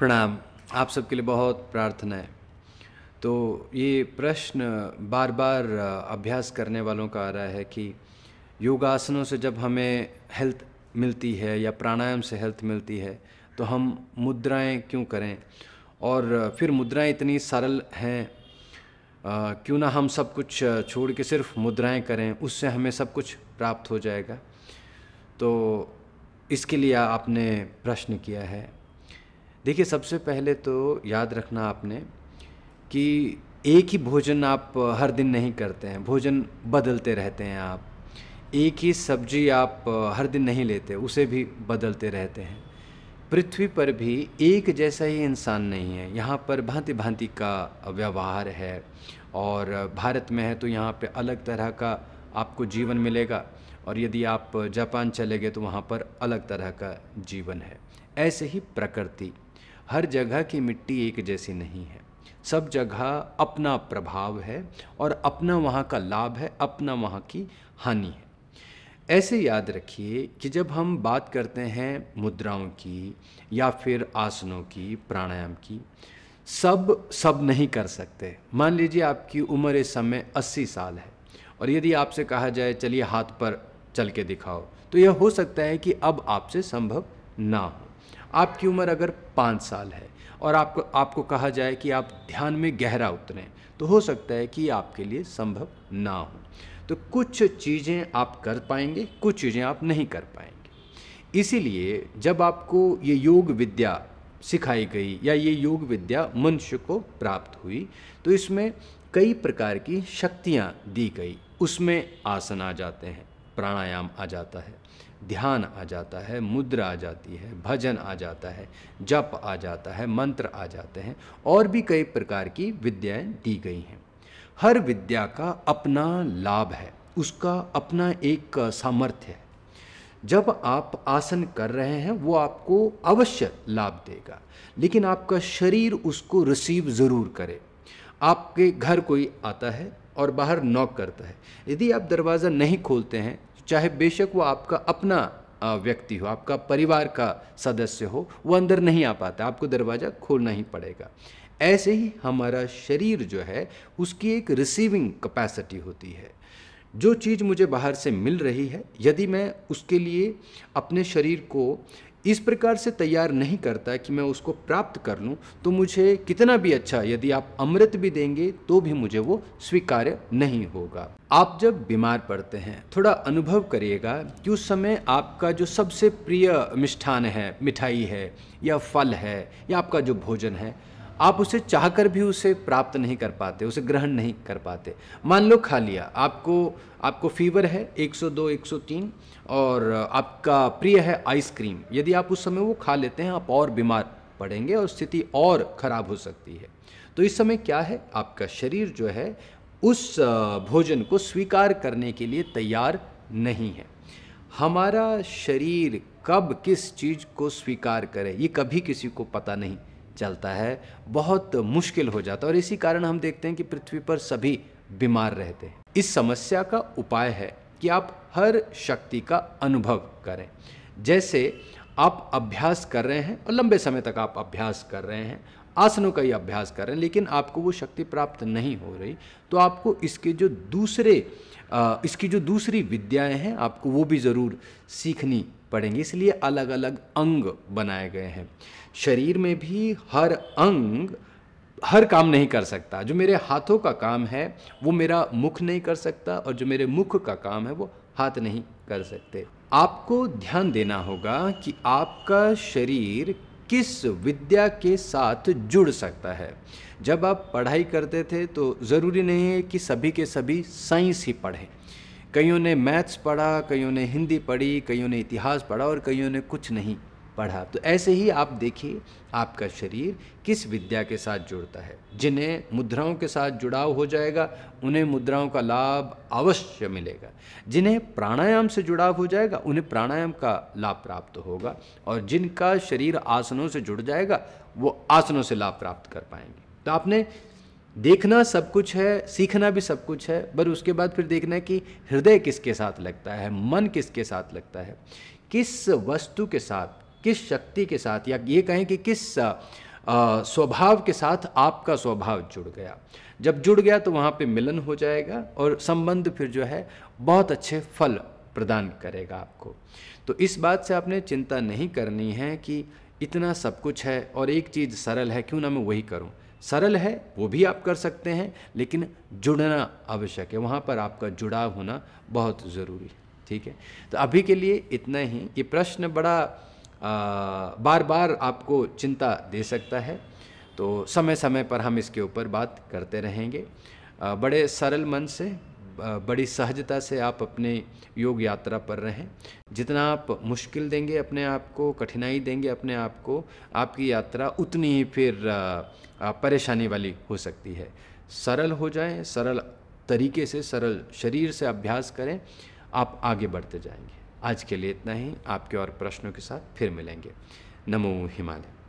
प्रणाम। आप सबके लिए बहुत प्रार्थना है। तो ये प्रश्न बार बार अभ्यास करने वालों का आ रहा है कि योगासनों से जब हमें हेल्थ मिलती है या प्राणायाम से हेल्थ मिलती है तो हम मुद्राएं क्यों करें, और फिर मुद्राएं इतनी सरल हैं, क्यों ना हम सब कुछ छोड़ के सिर्फ मुद्राएं करें, उससे हमें सब कुछ प्राप्त हो जाएगा। तो इसके लिए आपने प्रश्न किया है। देखिए, सबसे पहले तो याद रखना आपने कि एक ही भोजन आप हर दिन नहीं करते हैं, भोजन बदलते रहते हैं। आप एक ही सब्जी आप हर दिन नहीं लेते, उसे भी बदलते रहते हैं। पृथ्वी पर भी एक जैसा ही इंसान नहीं है, यहाँ पर भांति भांति का व्यवहार है, और भारत में है तो यहाँ पे अलग तरह का आपको जीवन मिलेगा, और यदि आप जापान चले गए तो वहाँ पर अलग तरह का जीवन है। ऐसे ही प्रकृति, हर जगह की मिट्टी एक जैसी नहीं है, सब जगह अपना प्रभाव है और अपना वहाँ का लाभ है, अपना वहाँ की हानि है। ऐसे याद रखिए कि जब हम बात करते हैं मुद्राओं की या फिर आसनों की, प्राणायाम की, सब नहीं कर सकते। मान लीजिए आपकी उम्र इस समय 80 साल है, और यदि आपसे कहा जाए चलिए हाथ पर चल के दिखाओ, तो यह हो सकता है कि अब आपसे संभव ना हो। आपकी उम्र अगर 5 साल है और आपको कहा जाए कि आप ध्यान में गहरा उतरें, तो हो सकता है कि आपके लिए संभव ना हो। तो कुछ चीज़ें आप कर पाएंगे, कुछ चीज़ें आप नहीं कर पाएंगे। इसीलिए जब आपको ये योग विद्या सिखाई गई या ये योग विद्या मनुष्य को प्राप्त हुई, तो इसमें कई प्रकार की शक्तियाँ दी गई। उसमें आसन आ जाते हैं, प्राणायाम आ जाता है, ध्यान आ जाता है, मुद्रा आ जाती है, भजन आ जाता है, जप आ जाता है, मंत्र आ जाते हैं, और भी कई प्रकार की विद्याएं दी गई हैं। हर विद्या का अपना लाभ है, उसका अपना एक सामर्थ्य है। जब आप आसन कर रहे हैं वो आपको अवश्य लाभ देगा, लेकिन आपका शरीर उसको रिसीव ज़रूर करे। आपके घर कोई आता है और बाहर नॉक करता है, यदि आप दरवाज़ा नहीं खोलते हैं, चाहे बेशक वो आपका अपना व्यक्ति हो, आपका परिवार का सदस्य हो, वो अंदर नहीं आ पाता, आपको दरवाज़ा खोलना ही पड़ेगा। ऐसे ही हमारा शरीर जो है उसकी एक रिसीविंग कैपेसिटी होती है। जो चीज़ मुझे बाहर से मिल रही है, यदि मैं उसके लिए अपने शरीर को इस प्रकार से तैयार नहीं करता कि मैं उसको प्राप्त कर लूँ, तो मुझे कितना भी अच्छा, यदि आप अमृत भी देंगे तो भी मुझे वो स्वीकार्य नहीं होगा। आप जब बीमार पड़ते हैं, थोड़ा अनुभव करिएगा कि उस समय आपका जो सबसे प्रिय मिष्ठान है, मिठाई है या फल है या आपका जो भोजन है, आप उसे चाहकर भी उसे प्राप्त नहीं कर पाते, उसे ग्रहण नहीं कर पाते। मान लो खा लिया, आपको फीवर है 102, 103 और आपका प्रिय है आइसक्रीम, यदि आप उस समय वो खा लेते हैं आप और बीमार पड़ेंगे और स्थिति और ख़राब हो सकती है। तो इस समय क्या है, आपका शरीर जो है उस भोजन को स्वीकार करने के लिए तैयार नहीं है। हमारा शरीर कब किस चीज़ को स्वीकार करे ये कभी किसी को पता नहीं चलता है, बहुत मुश्किल हो जाता है, और इसी कारण हम देखते हैं कि पृथ्वी पर सभी बीमार रहते हैं। इस समस्या का उपाय है कि आप हर शक्ति का अनुभव करें। जैसे आप अभ्यास कर रहे हैं और लंबे समय तक आप अभ्यास कर रहे हैं, आसनों का ही अभ्यास कर रहे हैं, लेकिन आपको वो शक्ति प्राप्त नहीं हो रही, तो आपको इसकी जो दूसरी विद्याएं हैं आपको वो भी ज़रूर सीखनी पड़ेंगी। इसलिए अलग अलग अंग बनाए गए हैं। शरीर में भी हर अंग हर काम नहीं कर सकता। जो मेरे हाथों का काम है वो मेरा मुख नहीं कर सकता, और जो मेरे मुख का काम है वो हाथ नहीं कर सकते। आपको ध्यान देना होगा कि आपका शरीर किस विद्या के साथ जुड़ सकता है। जब आप पढ़ाई करते थे तो ज़रूरी नहीं है कि सभी के सभी साइंस ही पढ़ें। कईयों ने मैथ्स पढ़ा, कईयों ने हिंदी पढ़ी, कईयों ने इतिहास पढ़ा, और कईयों ने कुछ नहीं पढ़ा। तो ऐसे ही आप देखिए आपका शरीर किस विद्या के साथ जुड़ता है। जिन्हें मुद्राओं के साथ जुड़ाव हो जाएगा उन्हें मुद्राओं का लाभ अवश्य मिलेगा, जिन्हें प्राणायाम से जुड़ाव हो जाएगा उन्हें प्राणायाम का लाभ प्राप्त होगा, और जिनका शरीर आसनों से जुड़ जाएगा वो आसनों से लाभ प्राप्त कर पाएंगे। तो आपने देखना सब कुछ है, सीखना भी सब कुछ है, पर उसके बाद फिर देखना है कि हृदय किसके साथ लगता है, मन किसके साथ लगता है, किस वस्तु के साथ, किस शक्ति के साथ, या ये कहें कि किस स्वभाव के साथ आपका स्वभाव जुड़ गया। जब जुड़ गया तो वहाँ पे मिलन हो जाएगा और संबंध फिर जो है बहुत अच्छे फल प्रदान करेगा आपको। तो इस बात से आपने चिंता नहीं करनी है कि इतना सब कुछ है और एक चीज़ सरल है, क्यों ना मैं वही करूँ। सरल है वो भी आप कर सकते हैं, लेकिन जुड़ना आवश्यक है, वहाँ पर आपका जुड़ाव होना बहुत ज़रूरी है। ठीक है, तो अभी के लिए इतना ही। ये प्रश्न बड़ा बार बार आपको चिंता दे सकता है, तो समय समय पर हम इसके ऊपर बात करते रहेंगे। बड़े सरल मन से, बड़ी सहजता से आप अपने योग यात्रा पर रहें। जितना आप मुश्किल देंगे अपने आप को, कठिनाई देंगे अपने आप को, आपकी यात्रा उतनी ही फिर परेशानी वाली हो सकती है। सरल हो जाएं, सरल तरीके से, सरल शरीर से अभ्यास करें, आप आगे बढ़ते जाएंगे। आज के लिए इतना ही। आपके और प्रश्नों के साथ फिर मिलेंगे। नमो हिमालय।